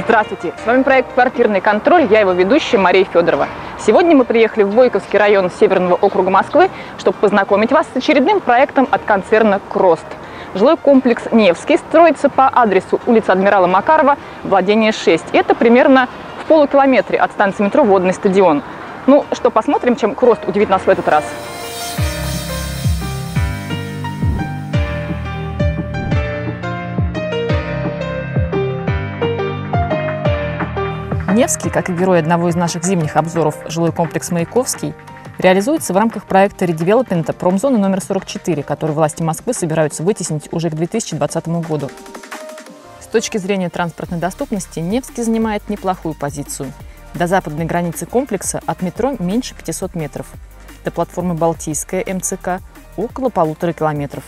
Здравствуйте! С вами проект «Квартирный контроль». Я его ведущая Мария Федорова. Сегодня мы приехали в Войковский район Северного округа Москвы, чтобы познакомить вас с очередным проектом от концерна «Крост». Жилой комплекс «Невский» строится по адресу улица Адмирала Макарова, владение 6. Это примерно в полукилометре от станции метро «Водный стадион». Ну что, посмотрим, чем «Крост» удивит нас в этот раз. Невский, как и герой одного из наших зимних обзоров жилой комплекс «Маяковский», реализуется в рамках проекта редевелопмента промзоны номер 44, который власти Москвы собираются вытеснить уже к 2020 году. С точки зрения транспортной доступности Невский занимает неплохую позицию. До западной границы комплекса от метро меньше 500 метров, до платформы «Балтийская МЦК» около 1,5 километра.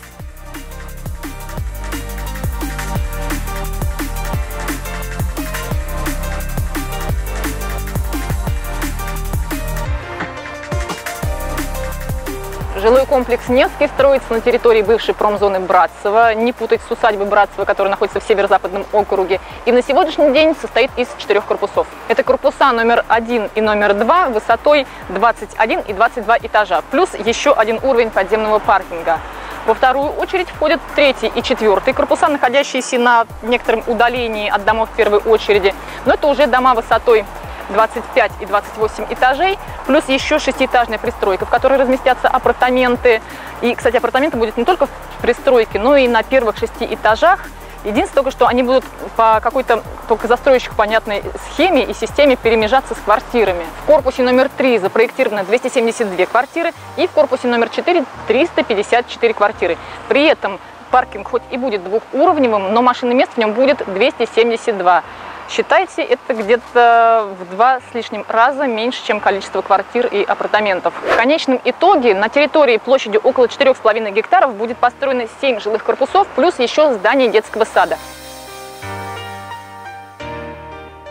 Жилой комплекс «Невский» строится на территории бывшей промзоны Братцева, не путать с усадьбой Братцева, которая находится в северо-западном округе, и на сегодняшний день состоит из 4 корпусов. Это корпуса номер 1 и номер 2 высотой 21 и 22 этажа, плюс еще один уровень подземного паркинга. Во вторую очередь входят 3 и 4 корпуса, находящиеся на некотором удалении от домов в первой очереди, но это уже дома высотой 25 и 28 этажей, плюс еще 6-этажная пристройка, в которой разместятся апартаменты. И, кстати, апартаменты будут не только в пристройке, но и на первых 6 этажах. Единственное только, что они будут по какой-то только застройщику понятной схеме и системе перемежаться с квартирами. В корпусе номер 3 запроектировано 272 квартиры и в корпусе номер 4 354 квартиры. При этом паркинг хоть и будет двухуровневым, но машинных мест в нем будет 272. Считайте, это где-то в 2 с лишним раза меньше, чем количество квартир и апартаментов. В конечном итоге на территории площадью около 4,5 гектаров будет построено 7 жилых корпусов, плюс еще здание детского сада.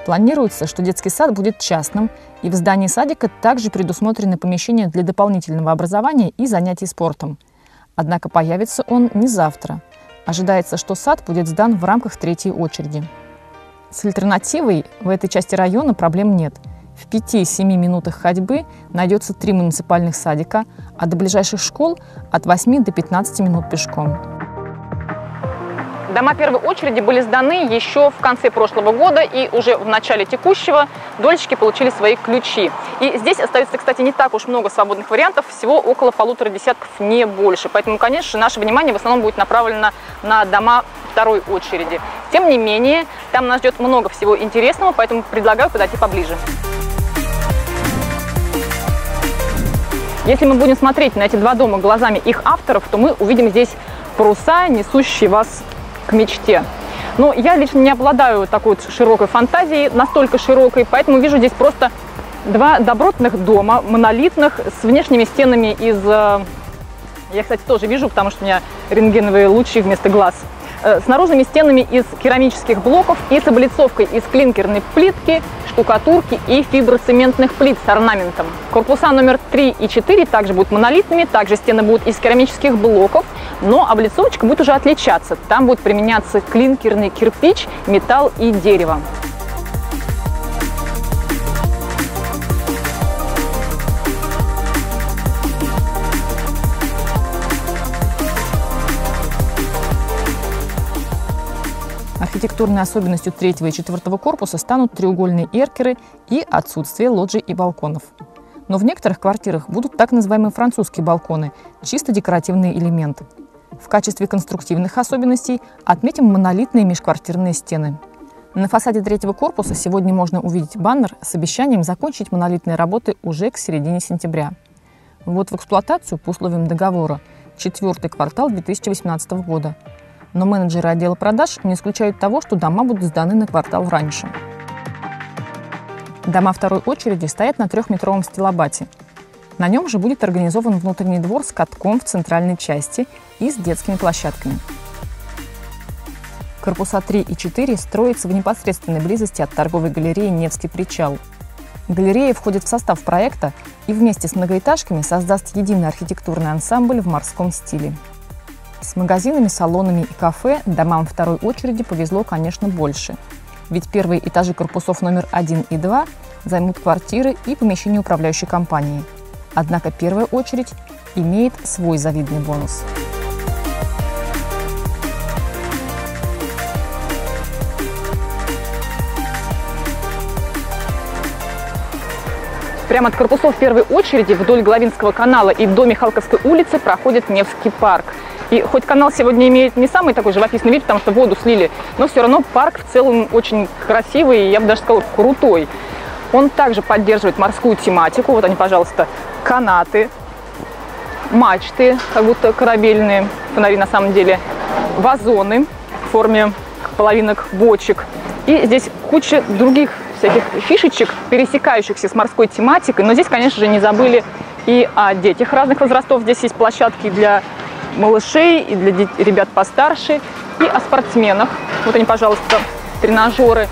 Планируется, что детский сад будет частным, и в здании садика также предусмотрены помещения для дополнительного образования и занятий спортом. Однако появится он не завтра. Ожидается, что сад будет сдан в рамках 3-й очереди. С альтернативой в этой части района проблем нет. В 5-7 минутах ходьбы найдется 3 муниципальных садика, а до ближайших школ от 8 до 15 минут пешком. Дома первой очереди были сданы еще в конце прошлого года, и уже в начале текущего дольщики получили свои ключи. И здесь остается, кстати, не так уж много свободных вариантов, всего около 1,5 десятков, не больше. Поэтому, конечно, наше внимание в основном будет направлено на дома второй очереди. Тем не менее, там нас ждет много всего интересного, поэтому предлагаю подойти поближе. Если мы будем смотреть на эти 2 дома глазами их авторов, то мы увидим здесь паруса, несущие вас к мечте. Но я лично не обладаю такой вот широкой фантазией, настолько широкой, поэтому вижу здесь просто 2 добротных дома, монолитных, с внешними стенами из... Я, кстати, тоже вижу, потому что у меня рентгеновые лучи вместо глаз. С наружными стенами из керамических блоков и с облицовкой из клинкерной плитки, штукатурки и фиброцементных плит с орнаментом. Корпуса номер 3 и 4 также будут монолитными, также стены будут из керамических блоков, но облицовочка будет уже отличаться. Там будет применяться клинкерный кирпич, металл и дерево. Архитектурной особенностью 3-го и 4-го корпуса станут треугольные эркеры и отсутствие лоджий и балконов. Но в некоторых квартирах будут так называемые французские балконы, чисто декоративные элементы. В качестве конструктивных особенностей отметим монолитные межквартирные стены. На фасаде 3-го корпуса сегодня можно увидеть баннер с обещанием закончить монолитные работы уже к середине сентября. Вот в эксплуатацию по условиям договора 4-й квартал 2018 года. Но менеджеры отдела продаж не исключают того, что дома будут сданы на квартал раньше. Дома второй очереди стоят на 3-метровом стилобате. На нем же будет организован внутренний двор с катком в центральной части и с детскими площадками. Корпуса 3 и 4 строятся в непосредственной близости от торговой галереи «Невский причал». Галерея входит в состав проекта и вместе с многоэтажками создаст единый архитектурный ансамбль в морском стиле. С магазинами, салонами и кафе домам второй очереди повезло, конечно, больше. ведь первые этажи корпусов номер 1 и 2 займут квартиры и помещения управляющей компании. Однако первая очередь имеет свой завидный бонус. Прямо от корпусов первой очереди вдоль Головинского канала и до Михалковской улицы проходит Невский парк. И хоть канал сегодня имеет не самый такой живописный вид, потому что воду слили, но все равно парк в целом очень красивый и, я бы даже сказала, крутой. Он также поддерживает морскую тематику. Вот они, пожалуйста, канаты, мачты, как будто корабельные фонари на самом деле, вазоны в форме половинок, бочек. И здесь куча других всяких фишечек, пересекающихся с морской тематикой. Но здесь, конечно же, не забыли и о детях разных возрастов. Здесь есть площадки для малышей и для ребят постарше, и о спортсменах. Вот они, пожалуйста, тренажеры.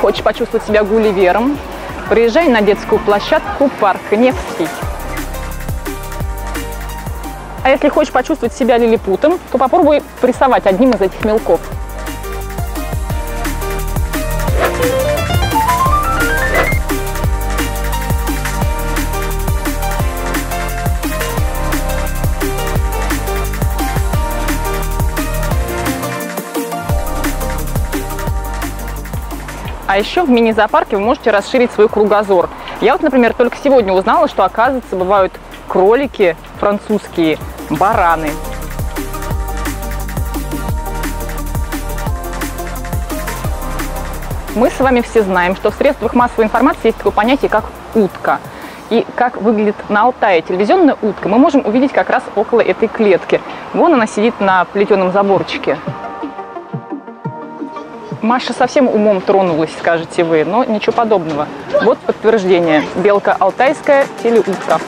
Хочешь почувствовать себя Гулливером? Приезжай на детскую площадку парка Невский. А если хочешь почувствовать себя лилипутом, то попробуй порисовать одним из этих мелков. А еще в мини-зоопарке вы можете расширить свой кругозор. Я вот, например, только сегодня узнала, что, оказывается, бывают кролики французские, бараны. Мы с вами все знаем, что в средствах массовой информации есть такое понятие, как утка. И как выглядит на Алтае телевизионная утка, мы можем увидеть как раз около этой клетки. Вон она сидит на плетеном заборчике. Маша совсем умом тронулась, скажете вы, но ничего подобного. Вот подтверждение. Белка алтайская, телеутка.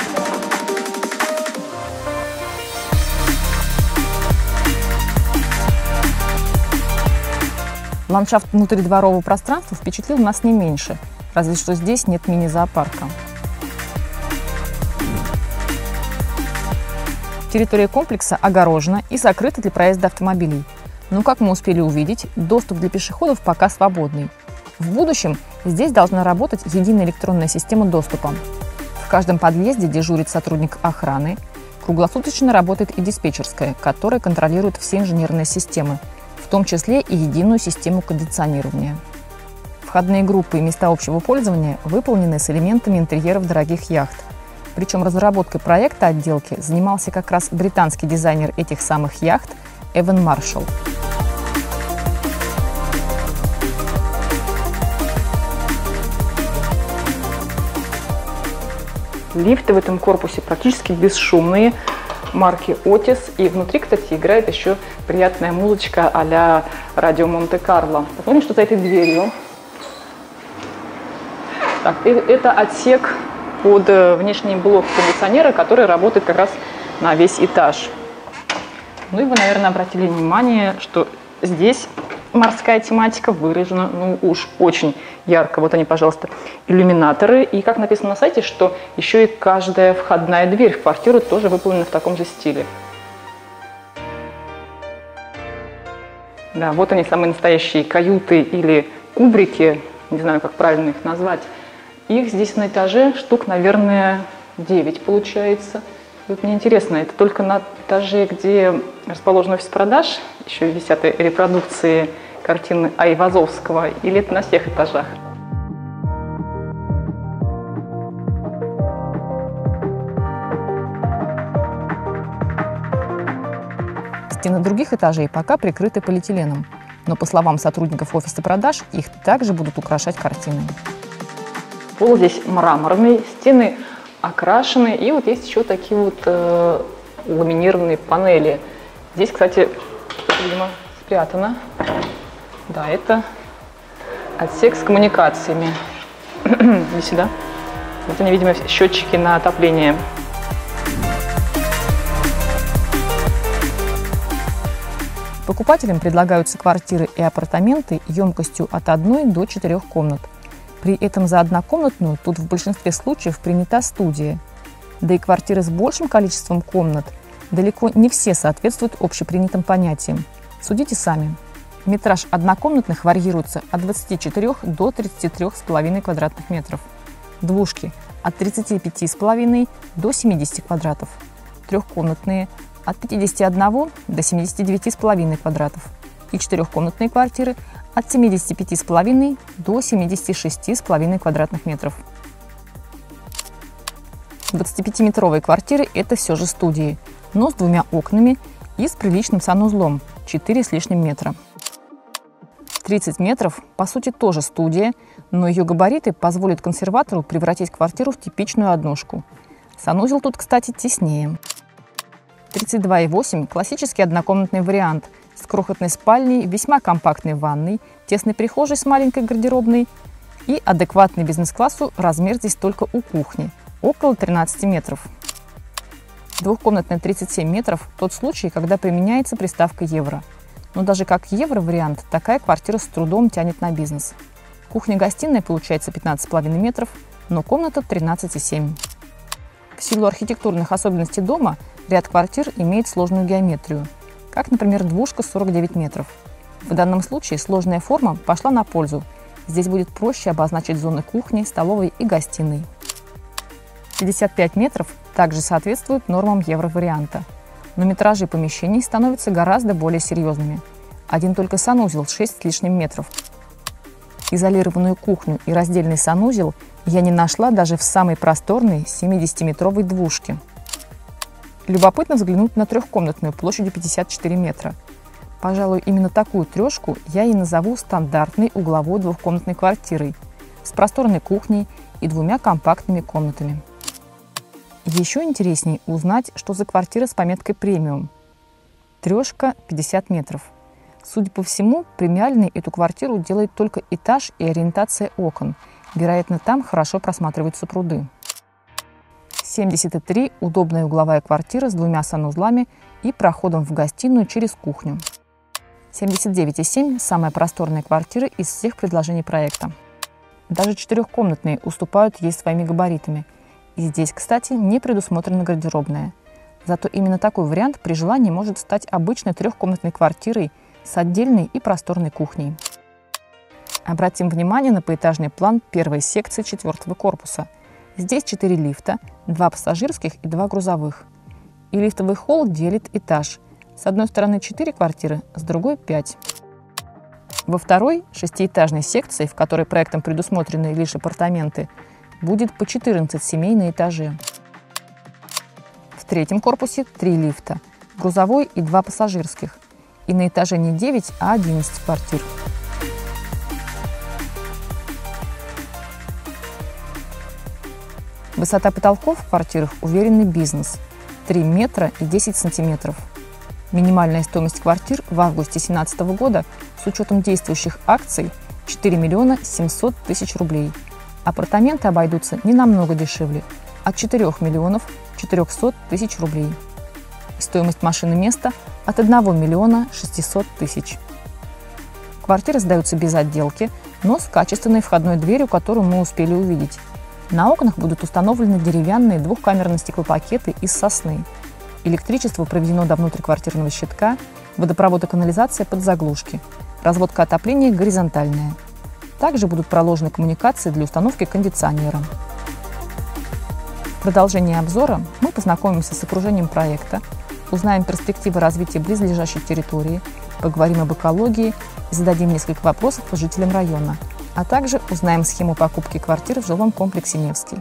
Ландшафт внутридворового пространства впечатлил нас не меньше, разве что здесь нет мини-зоопарка. Территория комплекса огорожена и закрыта для проезда автомобилей. Но, как мы успели увидеть, доступ для пешеходов пока свободный. В будущем здесь должна работать единая электронная система доступа. В каждом подъезде дежурит сотрудник охраны. Круглосуточно работает и диспетчерская, которая контролирует все инженерные системы, в том числе и единую систему кондиционирования. Входные группы и места общего пользования выполнены с элементами интерьеров дорогих яхт. Причем разработкой проекта отделки занимался как раз британский дизайнер этих самых яхт Эван Маршалл. Лифты в этом корпусе практически бесшумные, марки Otis. И внутри, кстати, играет еще приятная музычка а-ля «Радио Монте-Карло». Посмотрим, что за этой дверью. Так, это отсек под внешний блок кондиционера, который работает как раз на весь этаж. Ну и вы, наверное, обратили внимание, что здесь морская тематика выражена, ну уж очень ярко. Вот они, пожалуйста, иллюминаторы. И как написано на сайте, что еще и каждая входная дверь в квартиру тоже выполнена в таком же стиле. Да, вот они, самые настоящие каюты или кубрики, не знаю, как правильно их назвать. Их здесь на этаже штук, наверное, 9 получается. Вот мне интересно, это только на этаже, где расположен офис продаж, еще висят репродукции картины Айвазовского, или это на всех этажах? Стены других этажей пока прикрыты полиэтиленом, но, по словам сотрудников офиса продаж, их также будут украшать картины. Пол здесь мраморный, стены окрашены, и вот есть еще такие вот ламинированные панели. Здесь, кстати, видимо, спрятано. Да, это отсек с коммуникациями. Иди сюда. Вот они, видимо, счетчики на отопление. Покупателям предлагаются квартиры и апартаменты емкостью от 1 до 4 комнат. При этом за однокомнатную тут в большинстве случаев принята студия. Да и квартиры с большим количеством комнат далеко не все соответствуют общепринятым понятиям. Судите сами. Метраж однокомнатных варьируется от 24 до 33,5 квадратных метров. Двушки – от 35,5 до 70 квадратов. Трехкомнатные – от 51 до 79,5 квадратов. И четырехкомнатные квартиры – от 75,5 до 76,5 квадратных метров. 25-метровые квартиры – это все же студии, но с двумя окнами и с приличным санузлом – 4 с лишним метра. 30 метров, по сути, тоже студия, но ее габариты позволят консерватору превратить квартиру в типичную однушку. Санузел тут, кстати, теснее. 32,8 – классический однокомнатный вариант с крохотной спальней, весьма компактной ванной, тесной прихожей с маленькой гардеробной и адекватный бизнес-классу размер здесь только у кухни – около 13 метров. Двухкомнатная 37 метров – тот случай, когда применяется приставка «евро». Но даже как евро-вариант, такая квартира с трудом тянет на бизнес. Кухня-гостиная получается 15,5 метров, но комната 13,7. В силу архитектурных особенностей дома ряд квартир имеет сложную геометрию, как, например, двушка 49 метров. В данном случае сложная форма пошла на пользу. Здесь будет проще обозначить зоны кухни, столовой и гостиной. 55 метров также соответствует нормам евро-варианта. Но метражи помещений становятся гораздо более серьезными. Один только санузел – 6 с лишним метров. Изолированную кухню и раздельный санузел я не нашла даже в самой просторной 70-метровой двушке. Любопытно взглянуть на трехкомнатную площадью 54 метра. Пожалуй, именно такую трешку я и назову стандартной угловой двухкомнатной квартирой с просторной кухней и двумя компактными комнатами. Еще интереснее узнать, что за квартира с пометкой «Премиум». Трешка 50 метров. Судя по всему, премиальной эту квартиру делает только этаж и ориентация окон. Вероятно, там хорошо просматриваются пруды. 73 – удобная угловая квартира с двумя санузлами и проходом в гостиную через кухню. 79,7 – самая просторная квартира из всех предложений проекта. Даже четырехкомнатные уступают ей своими габаритами. И здесь, кстати, не предусмотрена гардеробная. Зато именно такой вариант при желании может стать обычной трехкомнатной квартирой с отдельной и просторной кухней. Обратим внимание на поэтажный план первой секции 4-го корпуса. Здесь 4 лифта, 2 пассажирских и 2 грузовых. И лифтовый холл делит этаж. С одной стороны 4 квартиры, с другой 5. Во второй, шестиэтажной секции, в которой проектом предусмотрены лишь апартаменты, будет по 14 семей на этаже. В третьем корпусе 3 лифта, грузовой и 2 пассажирских. И на этаже не 9, а 11 квартир. Высота потолков в квартирах уверенный бизнес – 3 метра и 10 сантиметров. Минимальная стоимость квартир в августе 2017 года с учетом действующих акций – 4 миллиона 700 тысяч рублей. Апартаменты обойдутся не намного дешевле – от 4 миллионов 400 тысяч рублей. Стоимость машины места – от 1 миллиона 600 тысяч. Квартиры сдаются без отделки, но с качественной входной дверью, которую мы успели увидеть. На окнах будут установлены деревянные двухкамерные стеклопакеты из сосны. Электричество проведено до внутриквартирного щитка, водопровод и канализация под заглушки. Разводка отопления горизонтальная. Также будут проложены коммуникации для установки кондиционера. В продолжении обзора мы познакомимся с окружением проекта, узнаем перспективы развития близлежащей территории, поговорим об экологии и зададим несколько вопросов жителям района, а также узнаем схему покупки квартир в жилом комплексе «Невский».